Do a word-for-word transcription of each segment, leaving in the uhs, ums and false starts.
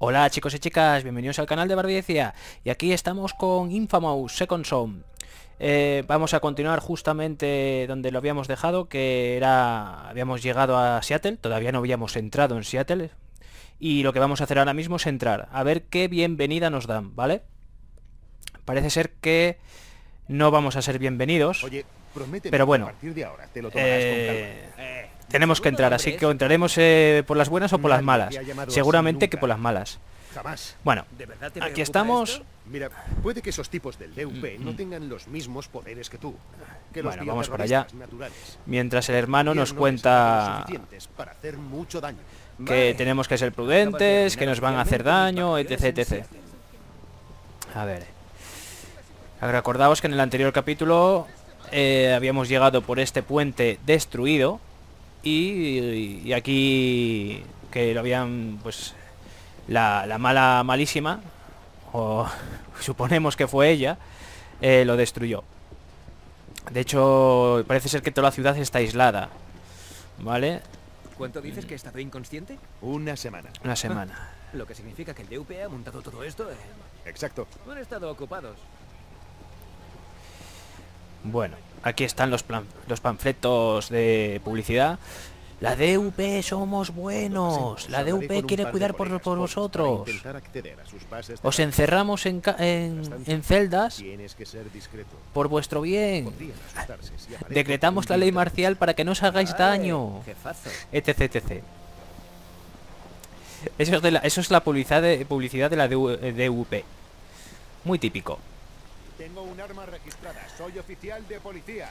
Hola chicos y chicas, bienvenidos al canal de Barbilla&cia. Y aquí estamos con InFamous: Second Son. eh, Vamos a continuar justamente donde lo habíamos dejado, que era... habíamos llegado a Seattle, todavía no habíamos entrado en Seattle. Y lo que vamos a hacer ahora mismo es entrar, a ver qué bienvenida nos dan, ¿vale? Parece ser que no vamos a ser bienvenidos. Oye, pero bueno, a partir de ahora te lo tomarás eh... con calma. Eh... Tenemos que entrar, así que o entraremos eh, por las buenas o por las malas. Seguramente que por las malas. Bueno, aquí estamos. Mira, puede que esos tipos del D U P no tengan los mismos poderes que tú. Bueno, vamos para allá. Mientras el hermano nos cuenta que tenemos que ser prudentes, que nos van a hacer daño, etc, etcétera. A ver. Recordaos que en el anterior capítulo eh, habíamos llegado por este puente destruido. Y, y aquí que lo habían, pues la, la mala malísima, o suponemos que fue ella, eh, lo destruyó. De hecho, parece ser que toda la ciudad está aislada, ¿vale? ¿Cuánto dices que he estado inconsciente? Una semana. Una semana. Ah, lo que significa que el D U P ha montado todo esto. Eh. Exacto. No han estado ocupados. Bueno, aquí están los, plan los panfletos de publicidad. La D U P somos buenos. La D U P quiere cuidar por, por vosotros. Os encerramos en, en, en celdas por vuestro bien. Decretamos la ley marcial para que no os hagáis daño. Etc, etcétera. Eso es, de la, eso es la publicidad de, publicidad de la D U P. Muy típico. Tengo un arma registrada, soy oficial de policía.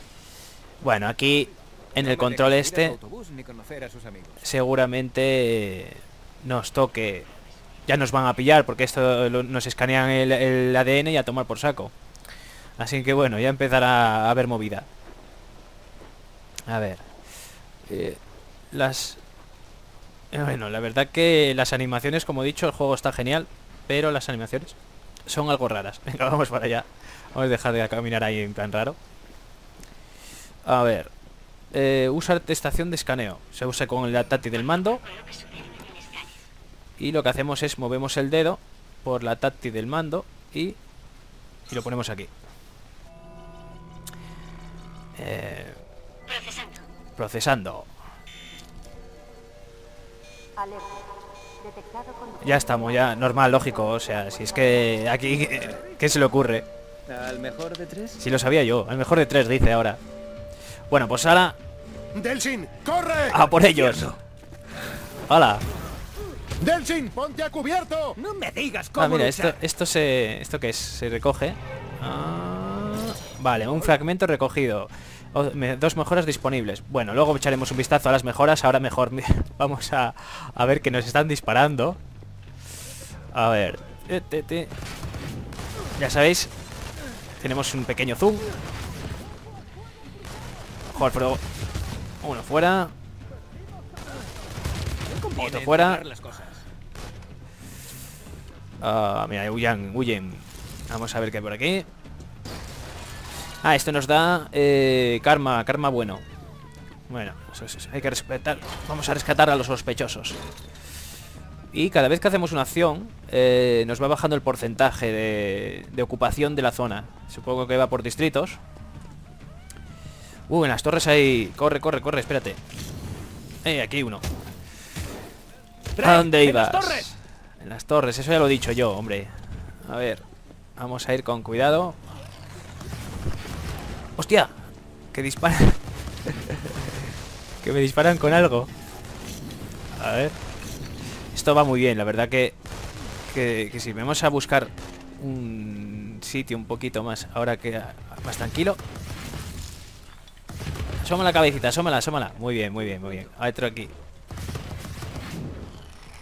Bueno, aquí en el control este seguramente nos toque. Ya nos van a pillar porque esto lo, nos escanean el, el A D N y a tomar por saco. Así que bueno, ya empezará a haber movida. A ver, eh, las... Bueno, la verdad que las animaciones, como he dicho, el juego está genial, pero las animaciones son algo raras. Venga, vamos para allá. Vamos a dejar de caminar ahí en plan raro. A ver. Eh, usar estación de escaneo. Se usa con el táctil del mando. Y lo que hacemos es movemos el dedo por la táctil del mando y, y lo ponemos aquí. Eh, procesando. Procesando. Ya estamos, ya normal, lógico. O sea, si es que aquí... ¿Qué se le ocurre? ¿Al mejor de tres? Sí, lo sabía yo. Al mejor de tres, dice ahora. Bueno, pues ahora... ¡Delsin, corre! ¡A por ellos! ¡Hala! ¡Delsin, ponte a cubierto! ¡No me digas cómo! Ah, mira, esto, esto se... ¿Esto qué es? Se recoge. Ah, vale, un fragmento recogido. Dos mejoras disponibles. Bueno, luego echaremos un vistazo a las mejoras. Ahora mejor vamos a, a ver que nos están disparando. A ver. Ya sabéis... Tenemos un pequeño zoom. Joder, pero... Uno fuera. Otro fuera. Uh, mira, huyan, huyen. Vamos a ver qué hay por aquí. Ah, esto nos da eh, karma, karma bueno. Bueno, eso, eso, eso. Hay que respetar. Vamos a rescatar a los sospechosos. Y cada vez que hacemos una acción eh, nos va bajando el porcentaje de, de ocupación de la zona. Supongo que va por distritos. Uh, en las torres hay... Corre, corre, corre, espérate. Eh, aquí hay uno. ¿A dónde ibas? En las torres. En las torres, eso ya lo he dicho yo, hombre. A ver, vamos a ir con cuidado. ¡Hostia! Que disparan. Que me disparan con algo. A ver... Esto va muy bien, la verdad que, que, que si sí. Vamos a buscar un sitio un poquito más, ahora que más tranquilo. Asoma la cabecita, asómala, asómala. Muy bien, muy bien, muy bien. A otro aquí.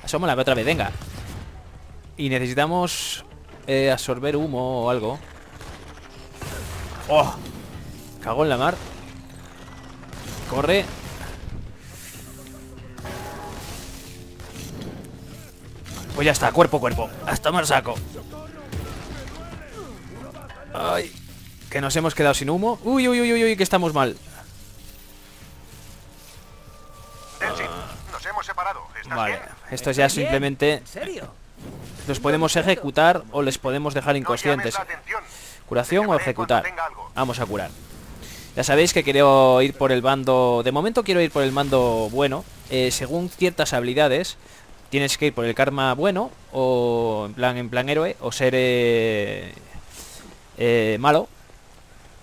Asómala otra vez, venga. Y necesitamos eh, absorber humo o algo. ¡Oh! Cago en la mar. Corre. Pues ya está, cuerpo a cuerpo. Hasta más saco. Ay, que nos hemos quedado sin humo. Uy, uy, uy, uy, uy, que estamos mal. Delsin, nos hemos separado. ¿Estás vale, bien? esto ya simplemente... ¿En serio? Los podemos ejecutar o les podemos dejar inconscientes. Curación o ejecutar. Vamos a curar. Ya sabéis que quiero ir por el bando... De momento quiero ir por el bando bueno. Eh, según ciertas habilidades, tienes que ir por el karma bueno, o en plan, en plan héroe, o ser eh, eh, malo.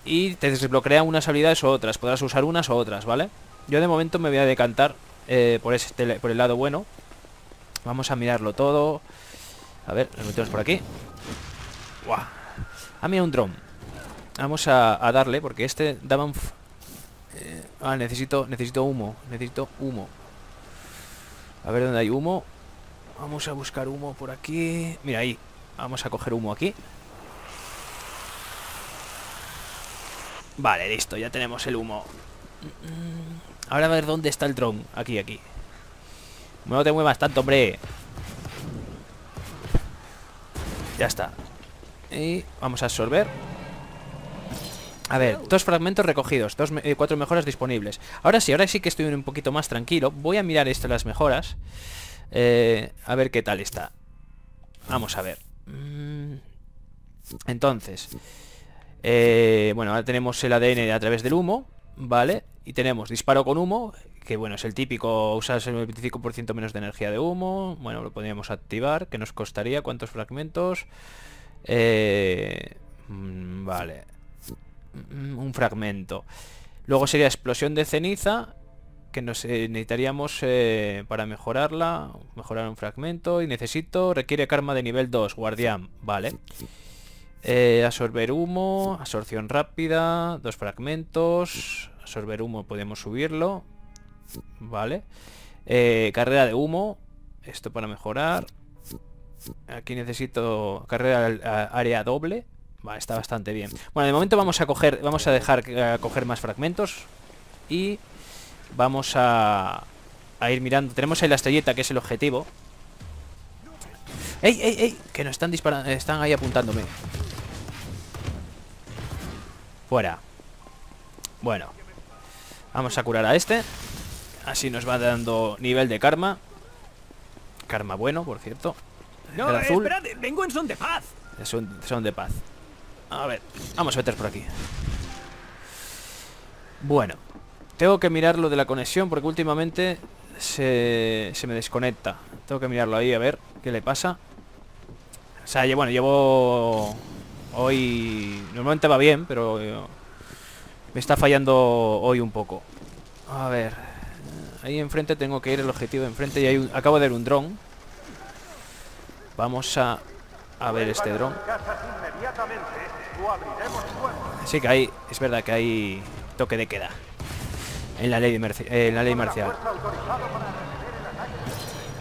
Y te desbloquea unas habilidades o otras. Podrás usar unas o otras, ¿vale? Yo de momento me voy a decantar eh, por, este, por el lado bueno. Vamos a mirarlo todo. A ver, nos metemos por aquí. ¡Guau! Ah, mira, un dron. Vamos a, a darle, porque este daba un... Eh, ah, necesito, necesito humo. Necesito humo. A ver dónde hay humo. Vamos a buscar humo por aquí. Mira, ahí. Vamos a coger humo aquí. Vale, listo, ya tenemos el humo. Ahora a ver dónde está el dron. Aquí, aquí. No te muevas tanto, hombre. Ya está. Y vamos a absorber. A ver, dos fragmentos recogidos, dos, eh, cuatro mejoras disponibles. Ahora sí, ahora sí que estoy un poquito más tranquilo. Voy a mirar esto, las mejoras. eh, A ver qué tal está. Vamos a ver. Entonces eh, bueno, ahora tenemos el A D N a través del humo, ¿vale? Y tenemos disparo con humo, que bueno, es el típico, usas el veinticinco por ciento menos de energía de humo. Bueno, lo podríamos activar, que nos costaría cuántos fragmentos. Eh, vale, un fragmento. Luego sería explosión de ceniza, que nos eh, necesitaríamos eh, para mejorarla. Mejorar un fragmento. Y necesito, requiere karma de nivel dos, guardián, vale. eh, Absorber humo, absorción rápida, dos fragmentos. Absorber humo podemos subirlo, vale. eh, Carrera de humo, esto para mejorar. Aquí necesito carrera área doble. Vale, está bastante bien. Bueno, de momento vamos a coger, vamos a dejar a coger más fragmentos. Y vamos a, a ir mirando. Tenemos ahí la estrellita, que es el objetivo. ¡Ey, ey, ey! Que nos están disparando, están ahí apuntándome. Fuera. Bueno, vamos a curar a este. Así nos va dando nivel de karma. Karma bueno, por cierto. No, azul. Esperad, vengo en son de paz. Son, son de paz. A ver, vamos a meter por aquí. Bueno, tengo que mirar lo de la conexión, porque últimamente se, se me desconecta. Tengo que mirarlo ahí, a ver qué le pasa. O sea, yo, bueno, llevo... Hoy... Normalmente va bien, pero... Yo, me está fallando hoy un poco. A ver... Ahí enfrente tengo que ir, el objetivo de enfrente. Y hay un, acabo de ver un dron. Vamos a... A ver este dron. Sí que hay... Es verdad que hay toque de queda en la ley, de eh, en la ley marcial.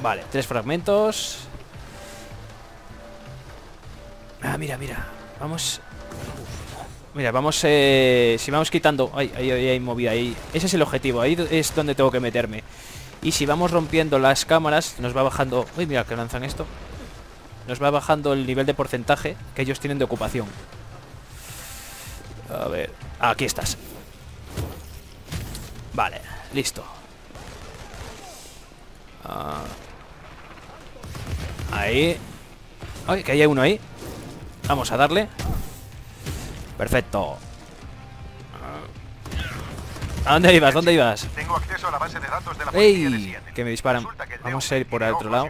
Vale, tres fragmentos. Ah, mira, mira. Vamos... Mira, vamos... Eh, si vamos quitando... Ay, ahí hay movida ahí. Ese es el objetivo. Ahí es donde tengo que meterme. Y si vamos rompiendo las cámaras, nos va bajando... Uy, mira que lanzan esto. Nos va bajando el nivel de porcentaje que ellos tienen de ocupación. A ver... Aquí estás. Vale, listo. Ah. Ahí. Ay, que hay uno ahí. Vamos a darle. Perfecto. ¿A dónde ibas? ¿Dónde ibas? Tengo acceso a la base de datos de la policía de Seattle. Que me disparan. Vamos a ir por el otro lado.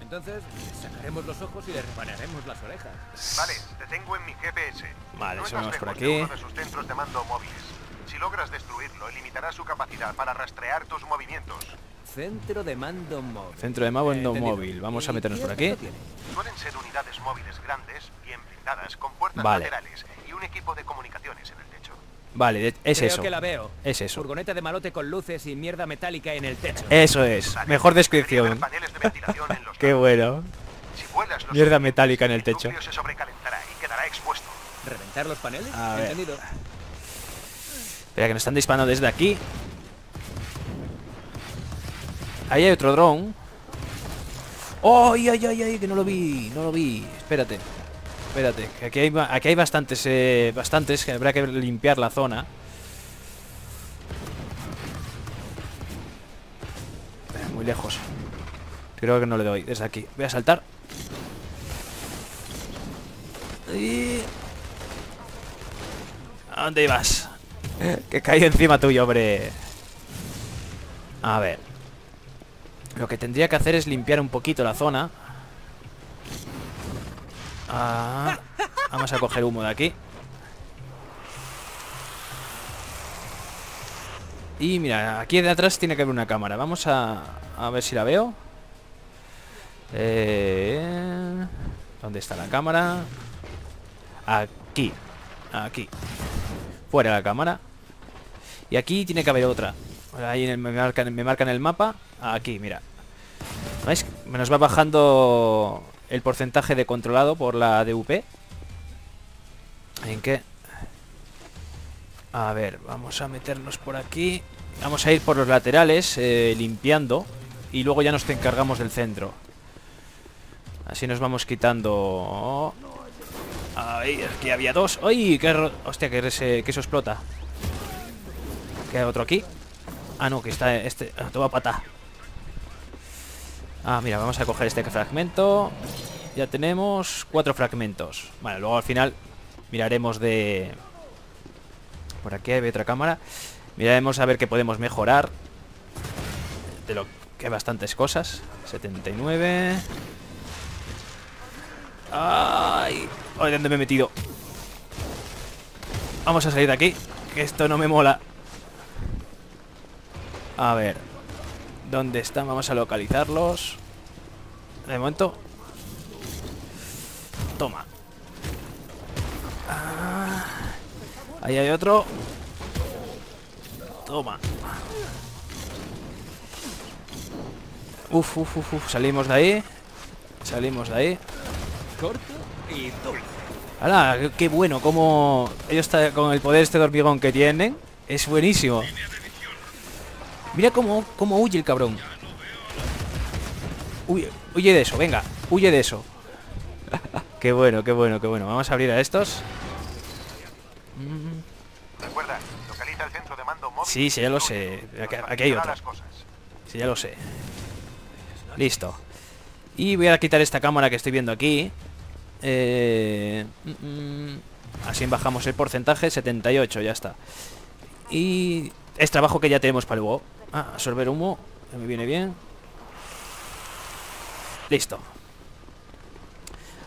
Entonces, sacaremos los ojos y le repararemos las orejas. Vale, te tengo en mi G P S. Vale, no subimos por aquí. Uno de sus centros de mando móviles. Si logras destruirlo, limitará su capacidad para rastrear tus movimientos. Centro de mando móvil. Centro de mando eh, móvil. Vamos a meternos por aquí. Suelen ser unidades móviles grandes, bien blindadas, con puertas vale. laterales y un equipo de comunicaciones en el techo. Vale, es Creo eso. Que la veo. Es eso. Furgoneta de malote con luces y mierda metálica en el techo. Eso es. Mejor descripción. Qué bueno. Si vuelas, los mierda metálica en el techo. Se sobrecalentará y quedará expuesto. ¿Reventar los paneles? A ver. Entendido. Espera, que nos están disparando desde aquí. Ahí hay otro dron. ¡Oh! ¡Ay, ay, ay, ay! Que no lo vi. No lo vi. Espérate. Espérate, que aquí hay, aquí hay bastantes, eh, bastantes, que habrá que limpiar la zona. Muy lejos. Creo que no le doy desde aquí. Voy a saltar. Y... ¿a dónde ibas? Que he caído encima tuyo, hombre. A ver. Lo que tendría que hacer es limpiar un poquito la zona. Ah, vamos a coger humo de aquí. Y mira, aquí de atrás tiene que haber una cámara. Vamos a, a ver si la veo. Eh, ¿Dónde está la cámara? Aquí. Aquí. Fuera la cámara. Y aquí tiene que haber otra. Ahí en el, me, marcan, me marcan el mapa. Aquí, mira. ¿Veis? Me nos va bajando el porcentaje de controlado por la D U P. ¿En qué? A ver, vamos a meternos por aquí. Vamos a ir por los laterales, eh, limpiando. Y luego ya nos encargamos del centro. Así nos vamos quitando... Ay, aquí había dos. ¡Ay! Qué ro... Hostia, que, ese... que eso explota. ¿Queda otro aquí? Ah, no, que está este... Ah, toma pata. Ah, mira, vamos a coger este fragmento. Ya tenemos cuatro fragmentos. Vale, luego al final miraremos de... Por aquí hay otra cámara. Miraremos a ver qué podemos mejorar. De lo que hay bastantes cosas. setenta y nueve. Ay, ay, ¿dónde me he metido? Vamos a salir de aquí, que esto no me mola. A ver, ¿dónde están? Vamos a localizarlos. De momento. Toma. Ah. Ahí hay otro. Toma. Uf, uf, uf, uf. Salimos de ahí. Salimos de ahí. Corto y doble. ¡Hala! ¡Qué bueno! Como ellos están con el poder este de hormigón que tienen. Es buenísimo. Mira cómo, cómo huye el cabrón. Huye, huye de eso, venga. Huye de eso. Qué bueno, qué bueno, qué bueno. Vamos a abrir a estos. Recuerda, localiza el centro de mando móvil. Sí, sí, ya lo sé. Aquí, aquí hay otra. Sí, ya lo sé. Listo. Y voy a quitar esta cámara que estoy viendo aquí. Eh, mm, mm, así bajamos el porcentaje. setenta y ocho, ya está. Y es trabajo que ya tenemos para luego. Ah, absorber humo. Ya me viene bien. Listo.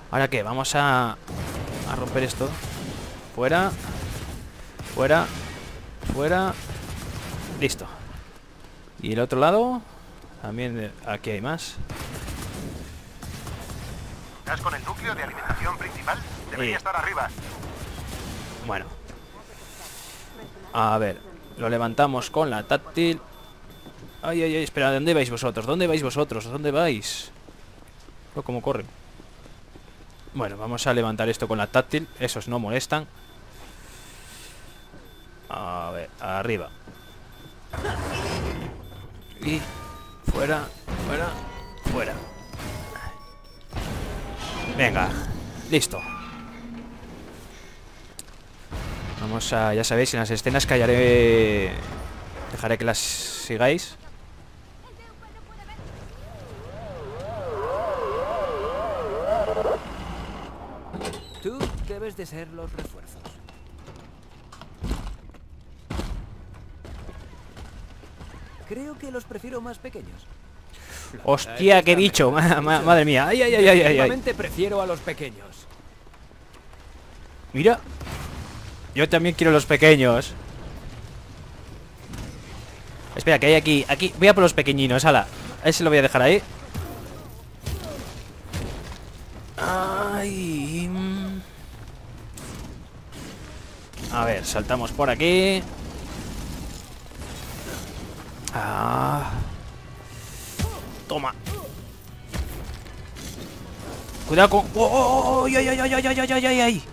¿Ahora qué? Vamos a, a romper esto. Fuera. Fuera. Fuera. Listo. Y el otro lado. También aquí hay más. ¿Estás con el núcleo de alimentación principal? Debería sí. Estar arriba. Bueno. A ver. Lo levantamos con la táctil. Ay, ay, ay. Espera, ¿dónde vais vosotros? ¿Dónde vais vosotros? ¿Dónde vais? Oh, ¿cómo corren? Bueno, vamos a levantar esto con la táctil. Esos no molestan. A ver, arriba. Y... fuera, fuera, fuera. Venga, listo. Vamos a... Ya sabéis, en las escenas callaré... Dejaré que las sigáis. Tú debes de ser los refuerzos. Creo que los prefiero más pequeños. Hostia, qué bicho, madre mía. Ay, ay, ay, ay, ay, ay. Prefiero a los pequeños. Mira. Yo también quiero los pequeños. Espera, que hay aquí. Aquí, voy a por los pequeñinos, ala. Ese lo voy a dejar ahí. Ay. A ver, saltamos por aquí. Ah. Toma. Cuidado con... ¡Oh, oh, oh! ¡Ay, ay, ay, ay, ay, ay, ay, ay!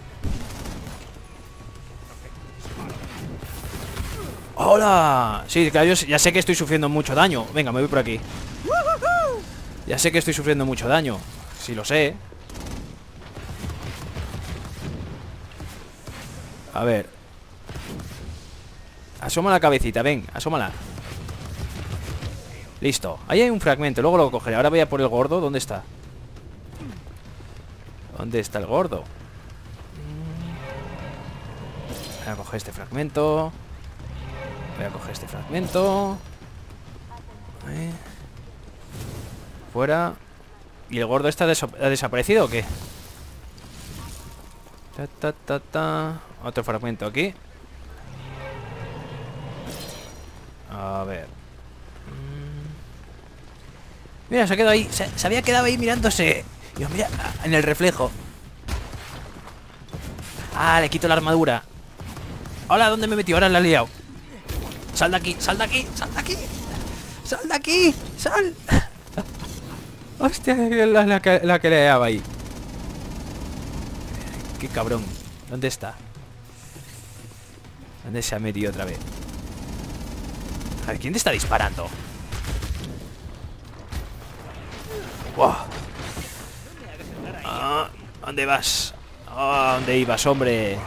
¡Hola! Sí, claro, yo ya sé que estoy sufriendo mucho daño. Venga, me voy por aquí. Ya sé que estoy sufriendo mucho daño. Sí, lo sé. A ver. Asoma la cabecita, ven, asómala. Listo, ahí hay un fragmento, luego lo cogeré. Ahora voy a por el gordo, ¿dónde está? ¿Dónde está el gordo? Voy a coger este fragmento. Voy a coger este fragmento. Eh. Fuera. ¿Y el gordo este ha, des ha desaparecido o qué? Ta, ta, ta, ta. Otro fragmento aquí. A ver. Mira, se ha quedado ahí. Se, se había quedado ahí mirándose. Dios, mira, en el reflejo. Ah, le quito la armadura. Hola, ¿dónde me he metido? Ahora la he liado. Sal de aquí, sal de aquí, sal de aquí. Sal de aquí, sal. Hostia, la, la, que, la que le daba ahí. Qué cabrón. ¿Dónde está? ¿Dónde se ha metido otra vez? A ver, ¿quién te está disparando? Wow. Ah, ¿dónde vas? Ah, ¿dónde ibas, hombre?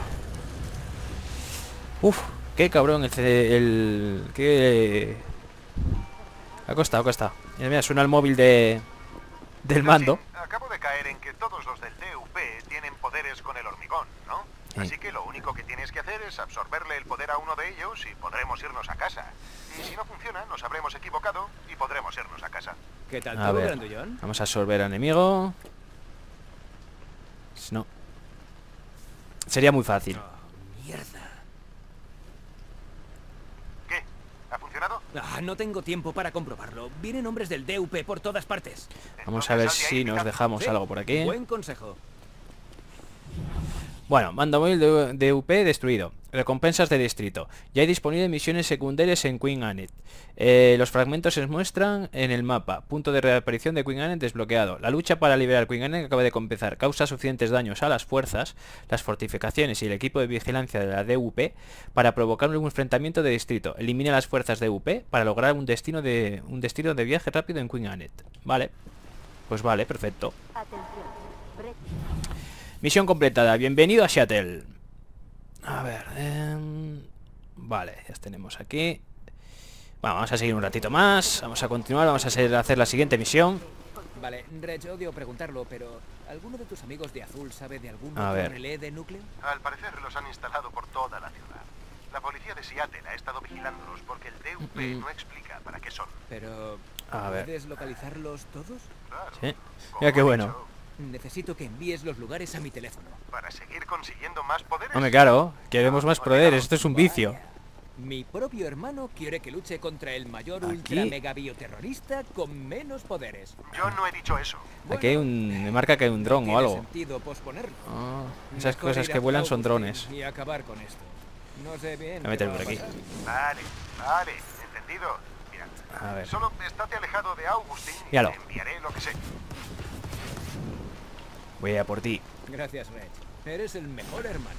Uf, qué cabrón el... el qué... Ha costado, ha costado. Mira, mira, suena el móvil de... del mando. Acabo de caer en que todos los del D U P tienen poderes con el hormigón, ¿no? Sí. Así que lo único que tienes que hacer es absorberle el poder a uno de ellos y podremos irnos a casa. Y si no funciona, nos habremos equivocado y podremos irnos a casa. ¿Qué tal todo, grandullón? Vamos a absorber al enemigo. No. Sería muy fácil. Oh, mierda. ¿Qué? ¿Ha funcionado? Ah, no tengo tiempo para comprobarlo. Vienen hombres del D U P por todas partes. Vamos a ver si nos dejamos algo por aquí. Buen consejo. Bueno, mando móvil de D U P destruido. Recompensas de distrito. Ya hay disponibles misiones secundarias en Queen Annette. Eh, los fragmentos se muestran en el mapa. Punto de reaparición de Queen Annette desbloqueado. La lucha para liberar Queen Annette acaba de comenzar. Causa suficientes daños a las fuerzas, las fortificaciones y el equipo de vigilancia de la D U P para provocar un enfrentamiento de distrito. Elimina las fuerzas D U P para lograr un destino de un destino de viaje rápido en Queen Annette. Vale. Pues vale, perfecto. Misión completada. Bienvenido a Seattle. A ver... Eh, vale, ya tenemos aquí. Bueno, vamos a seguir un ratito más. Vamos a continuar, vamos a hacer, a hacer la siguiente misión. Vale, Reg, odio preguntarlo, pero... ¿alguno de tus amigos de azul sabe de algún relé de núcleo? Al parecer los han instalado por toda la ciudad. La policía de Seattle ha estado vigilándolos porque el D U P mm. no explica para qué son. Pero... A ver. ¿Puedes localizarlos todos? Claro. Sí. Mira qué bueno. Dicho, necesito que envíes los lugares a mi teléfono. Para seguir consiguiendo más poderes. Hombre, claro, queremos más poderes, esto es un vicio. Mi propio hermano quiere que luche contra el mayor aquí... ultra mega bioterrorista con menos poderes. Yo no he dicho eso. Aquí hay un... me marca que hay un dron o algo. Oh, esas cosas que vuelan son drones. Voy a meterme por aquí. Vale, vale, entendido. Mira, a ver. Solo estate alejado de Augustin y te enviaré lo que sé. Voy a por ti. Gracias, Reg. Eres el mejor hermano.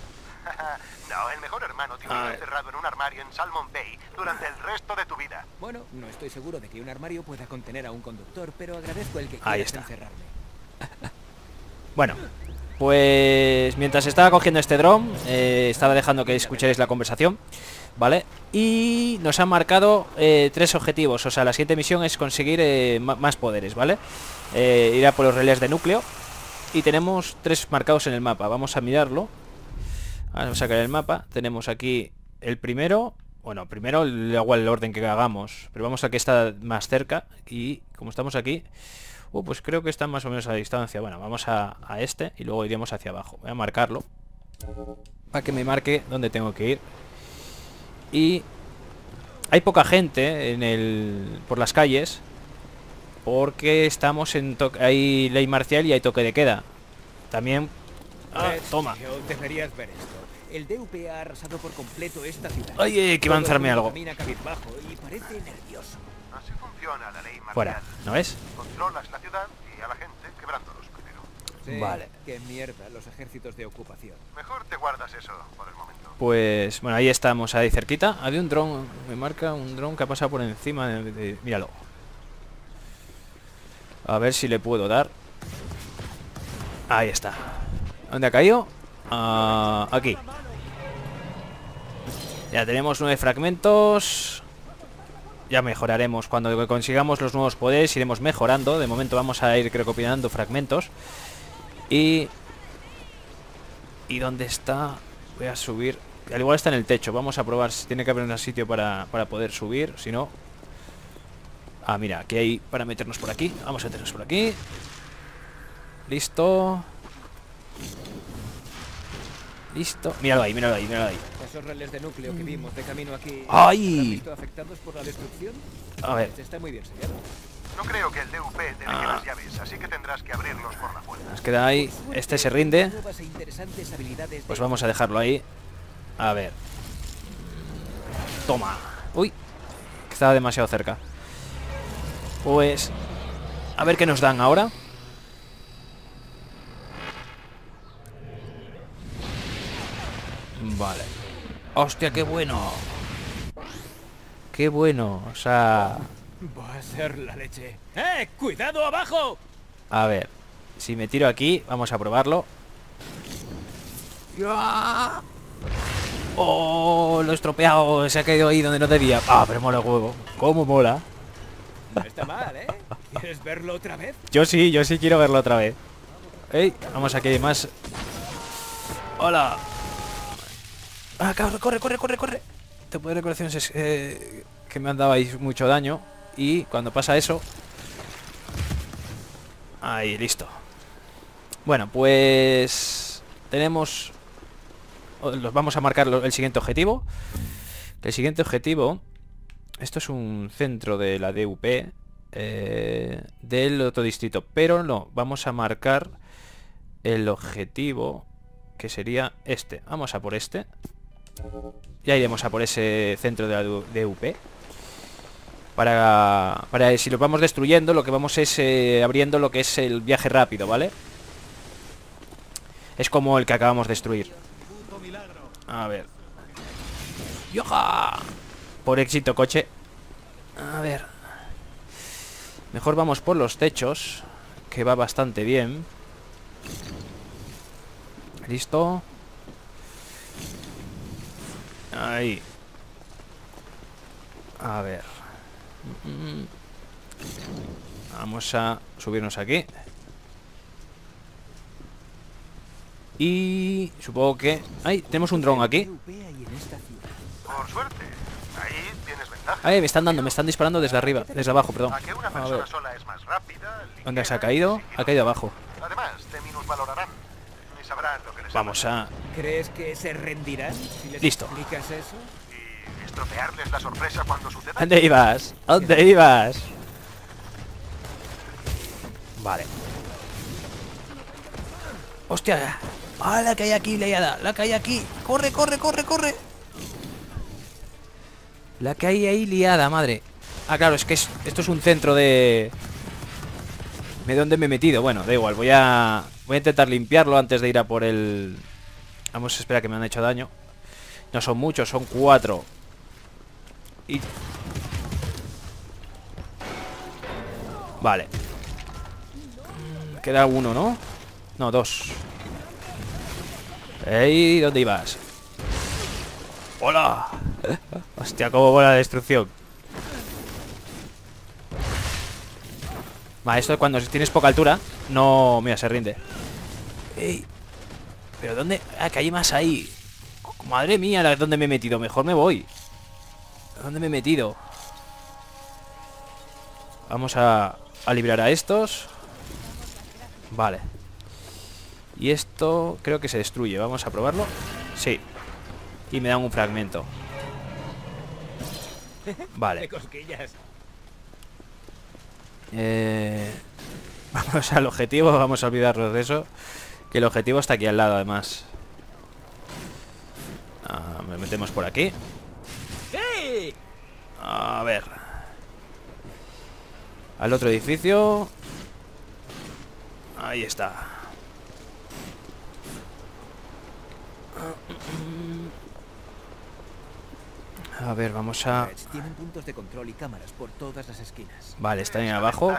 No, el mejor hermano te hubiera encerrado en un armario en Salmon Bay durante el resto de tu vida. Bueno, no estoy seguro de que un armario pueda contener a un conductor, pero agradezco el que quieras encerrarme. Bueno, pues mientras estaba cogiendo este dron, eh, estaba dejando que escucharéis la conversación, ¿vale? Y nos han marcado eh, tres objetivos. O sea, la siguiente misión es conseguir eh, más poderes, ¿vale? Eh, ir a por los relés de núcleo. Y tenemos tres marcados en el mapa. Vamos a mirarlo. Vamos a sacar el mapa. Tenemos aquí el primero. Bueno, primero luego el orden que hagamos. Pero vamos a que está más cerca. Y como estamos aquí... Uh, pues creo que están más o menos a la distancia. Bueno, vamos a, a este y luego iremos hacia abajo. Voy a marcarlo. Para que me marque dónde tengo que ir. Y... hay poca gente en el, por las calles. Porque estamos en toque... hay ley marcial y hay toque de queda. También... Ah, toma. Deberías ver esto. El D U P ha arrasado por completo esta ciudad. Ay, que va a lanzarme algo. Así funciona la ley marcial. Fuera, ¿no ves? Controlas la ciudad y a la gente quebrándolos primero. Sí, vale. Qué mierda los ejércitos de ocupación. Mejor te guardas eso por el momento. Pues... bueno, ahí estamos, ahí cerquita. Había un dron... me marca un dron que ha pasado por encima de... de... míralo. A ver si le puedo dar. Ahí está. ¿Dónde ha caído? Uh, aquí. Ya tenemos nueve fragmentos. Ya mejoraremos. Cuando consigamos los nuevos poderes iremos mejorando. De momento vamos a ir recopilando fragmentos. Y... ¿y dónde está? Voy a subir Al igual está en el techo. Vamos a probar si tiene que haber un sitio para, para poder subir. Si no... Ah, mira, aquí hay para meternos por aquí. Vamos a meternos por aquí. Listo. Listo. Míralo ahí, míralo ahí, míralo ahí. Esos relés de núcleo que vimos de camino aquí. ¡Ay! ¿Visto afectados por la destrucción? A ver. Está muy bien sellado. No creo que el D U P deje las llaves, así que tendrás que abrirlos por la puerta. Nos queda ahí. Este se rinde. Pues vamos a dejarlo ahí. A ver. Toma. Uy. Estaba demasiado cerca. Pues... A ver qué nos dan ahora. Vale. ¡Hostia, qué bueno! ¡Qué bueno! O sea... Va a ser la leche. ¡Eh! ¡Cuidado abajo! A ver. Si me tiro aquí, vamos a probarlo. ¡Oh! Lo he estropeado. Se ha caído ahí donde no debía. ¡Ah, pero mola el huevo! ¡Cómo mola! No está mal, ¿eh? ¿Quieres verlo otra vez? Yo sí, yo sí quiero verlo otra vez. ¡Ey! Vamos aquí, hay más. ¡Hola! ¡Ah, cabrón! ¡Corre, corre, corre, corre! Te puedo recoleccionar eh, que me han dado ahí mucho daño. Y cuando pasa eso... Ahí, listo. Bueno, pues... Tenemos... Los vamos a marcar el siguiente objetivo. El siguiente objetivo... Esto es un centro de la D U P eh, del otro distrito, pero no, vamos a marcar el objetivo que sería este. Vamos a por este. Ya iremos a por ese centro de la D U P. Para, para si lo vamos destruyendo, lo que vamos es eh, abriendo lo que es el viaje rápido, ¿vale? Es como el que acabamos de destruir. A ver. ¡Yoja! Por éxito, coche. A ver. Mejor vamos por los techos, que va bastante bien. Listo. Ahí. A ver. Vamos a subirnos aquí. Y supongo que... ¡Ay! Tenemos un dron aquí. Por suerte. Ahí tienes ventaja. Ahí me están dando, me están disparando desde arriba, desde abajo, perdón. A que una persona sola es más rápida, ligera, ¿dónde se ha caído? Ha caído abajo. Además, te minusvalorarán. Ni sabrán lo que les vamos a... ¿Crees que se rendirán si les listo explicas eso? Y estropearles la sorpresa cuando suceda. ¿Dónde ibas? ¿Dónde ibas? Vale. ¡Hostia! ¡Ah, la que hay aquí, leada! ¡La que hay aquí! ¡Corre, corre, corre, corre! La que hay ahí liada, madre. Ah, claro, es que es, esto es un centro de... ¿De dónde me he metido? Bueno, da igual, voy a... Voy a intentar limpiarlo antes de ir a por el... Vamos a esperar que me han hecho daño. No son muchos, son cuatro. Y... Vale. Queda uno, ¿no? No, dos. Ey, ¿dónde ibas? ¡Hola! Hostia, cómo va la destrucción. Vale, esto es cuando tienes poca altura. No, mira, se rinde. Ey, ¿pero dónde? Ah, que hay más ahí. Madre mía, ¿dónde me he metido? Mejor me voy. ¿Dónde me he metido? Vamos a, a librar a estos. Vale. Y esto creo que se destruye. Vamos a probarlo. Sí. Y me dan un fragmento. Vale. Eh, vamos al objetivo. Vamos a olvidarnos de eso. Que el objetivo está aquí al lado, además. Ah, me metemos por aquí. A ver. Al otro edificio. Ahí está. A ver, vamos a... Tienen puntos de control y cámaras por todas las esquinas. Vale, están ahí abajo.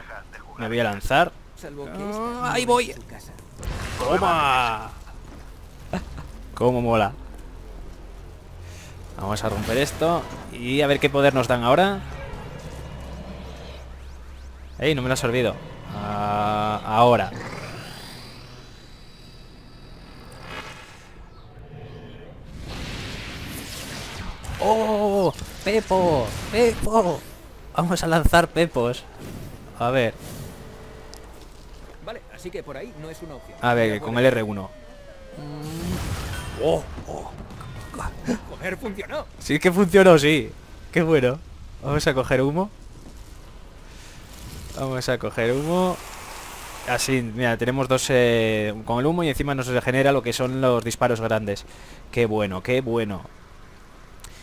Me voy a lanzar. Oh, ahí voy. ¡Toma! ¡Cómo mola! Vamos a romper esto. Y a ver qué poder nos dan ahora. ¡Ey! No me lo has olvidado. Ah, ahora. ¡Oh! ¡Pepo! ¡Pepo! Vamos a lanzar pepos. A ver. Vale, así que por ahí no es una opción. A ver, con el erre uno. ¡Oh! ¡Oh! ¡Joder, funcionó! Sí, que funcionó, sí. ¡Qué bueno! Vamos a coger humo. Vamos a coger humo. Así, mira, tenemos dos eh, con el humo y encima nos genera lo que son los disparos grandes. ¡Qué bueno, qué bueno!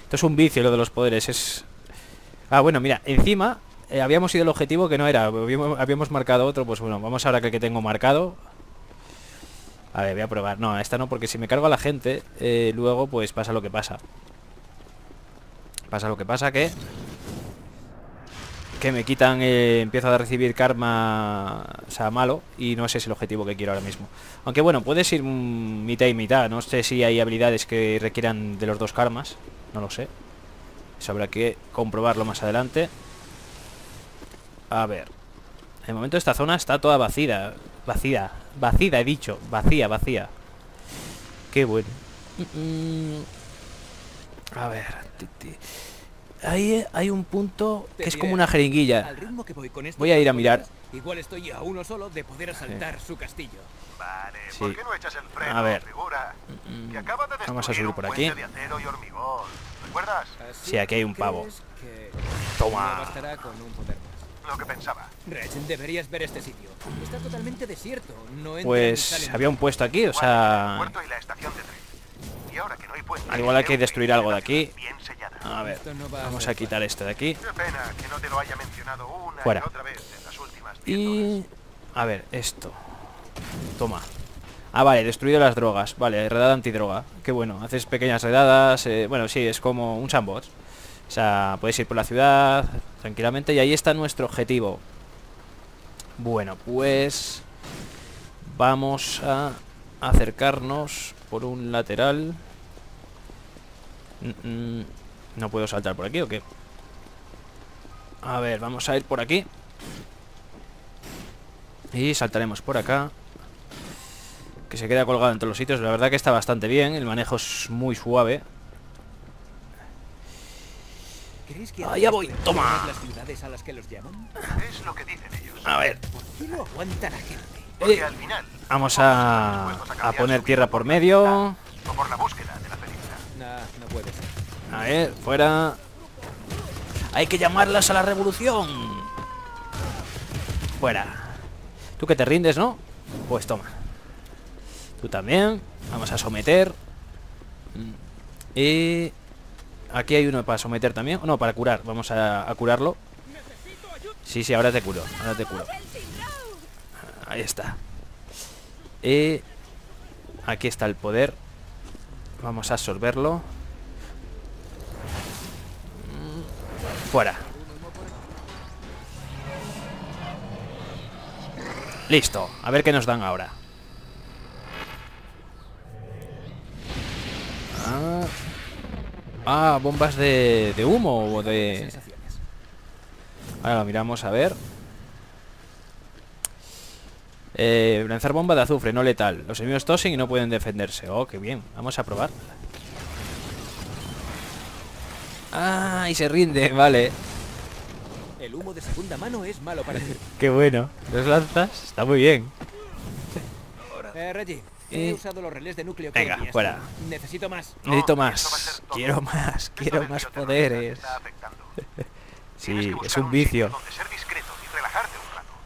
Esto es un vicio lo de los poderes, es... Ah, bueno, mira, encima eh, habíamos ido al objetivo que no era, habíamos, habíamos marcado otro, pues bueno, vamos ahora que el que tengo marcado. A ver, voy a probar, no, esta no, porque si me cargo a la gente, eh, luego pues pasa lo que pasa. Pasa lo que pasa, que... Que me quitan, eh, empiezo a recibir karma, o sea, malo. Y no sé si es el objetivo que quiero ahora mismo. Aunque bueno, puedes ir mm, mitad y mitad. No sé si hay habilidades que requieran de los dos karmas. No lo sé. Eso habrá que comprobarlo más adelante. A ver. De momento esta zona está toda vacía. Vacía, vacía he dicho. Vacía, vacía. Qué bueno. A ver. Ahí hay un punto que es como una jeringuilla. Voy a ir a mirar. Igual estoy a uno solo de poder asaltar su castillo. Vale, ¿por qué no echas el freno, a ver, figura? Que acaba de vamos a subir por aquí. Sí, aquí hay un pavo. Toma. Lo que pensaba. Deberías ver este sitio. Está totalmente desierto. No pues había un puesto aquí, o sea. Al igual hay que destruir algo de aquí. A ver, vamos a quitar esto de aquí. Fuera. Y... a ver, esto. Toma. Ah, vale, destruido las drogas. Vale, redada antidroga. Qué bueno, haces pequeñas redadas. eh, Bueno, sí, es como un sandbox. O sea, puedes ir por la ciudad tranquilamente. Y ahí está nuestro objetivo. Bueno, pues vamos a acercarnos por un lateral. Mm-mm. ¿No puedo saltar por aquí o qué? A ver, vamos a ir por aquí. Y saltaremos por acá. Que se queda colgado en todos los sitios. La verdad que está bastante bien. El manejo es muy suave. Allá voy, toma. A ver. eh, Vamos a, a poner tierra por medio. A ver, fuera. Hay que llamarlas a la revolución. Fuera. Tú que te rindes, ¿no? Pues toma. Tú también. Vamos a someter. Y... aquí hay uno para someter también. No, para curar. Vamos a, a curarlo. Sí, sí, ahora te curo. Ahora te curo. Ahí está. Y... aquí está el poder. Vamos a absorberlo. Fuera. Listo. A ver qué nos dan ahora. Ah, ah bombas de, de humo o de... ahora lo miramos, a ver. Eh, lanzar bomba de azufre, no letal. Los enemigos tosen y no pueden defenderse. Oh, qué bien. Vamos a probar. Ah, y se rinde, vale. El humo de segunda mano es malo para ti. Qué bueno. Los lanzas, está muy bien. Eh, Reggie, he eh. usado los relés de núcleo. Venga, que fuera. Necesito más. No, Necesito más. Quiero más. Quiero más poderes. Sí, es un vicio.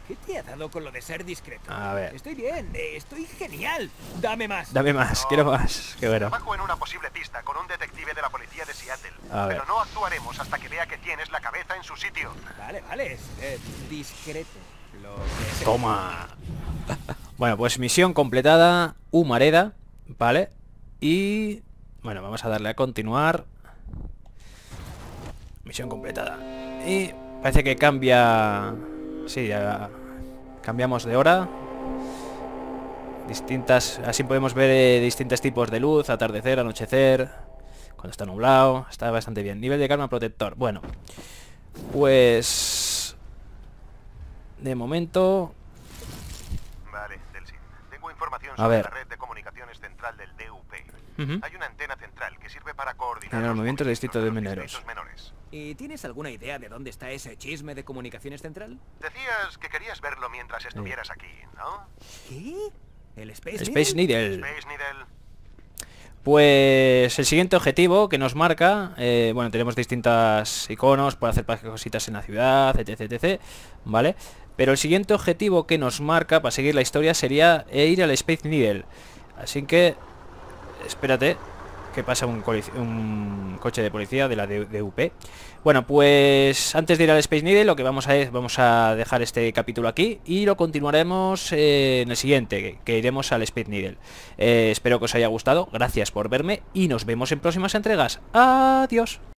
¿Qué te ha dado con lo de ser discreto? A ver. Estoy bien, estoy genial. Dame más. Dame más, no. Quiero más. Qué bueno. Trabajo en una posible pista con un detective de la policía de Seattle. A ver. Pero no actuaremos hasta que vea que tienes la cabeza en su sitio. Vale, vale. Eh, discreto. Lo que toma. Bueno, pues misión completada. Humareda. Vale. Y... bueno, vamos a darle a continuar. Misión completada. Y parece que cambia... sí, ya cambiamos de hora. Distintas. Así podemos ver eh, distintos tipos de luz. Atardecer, anochecer. Cuando está nublado. Está bastante bien. Nivel de karma protector. Bueno. Pues... de momento... vale, Delsin. Tengo información sobre la red de comunicaciones central del D U P. Uh-huh. Hay una antena central que sirve para coordinar en el movimiento del distrito de mineros. ¿Y tienes alguna idea de dónde está ese chisme de Comunicaciones Central? Decías que querías verlo mientras estuvieras sí. aquí, ¿no? ¿Qué? ¿El Space, Space Needle? Needle. Space Needle. Pues el siguiente objetivo que nos marca, eh, bueno, tenemos distintas iconos para hacer cositas en la ciudad, etc, etc, ¿vale? Pero el siguiente objetivo que nos marca para seguir la historia sería ir al Space Needle. Así que, espérate, que pasa un, un coche de policía de la D U P. Bueno, pues antes de ir al Space Needle lo que vamos a es vamos a dejar este capítulo aquí y lo continuaremos eh, en el siguiente, que, que iremos al Space Needle. Eh, espero que os haya gustado, gracias por verme y nos vemos en próximas entregas. Adiós.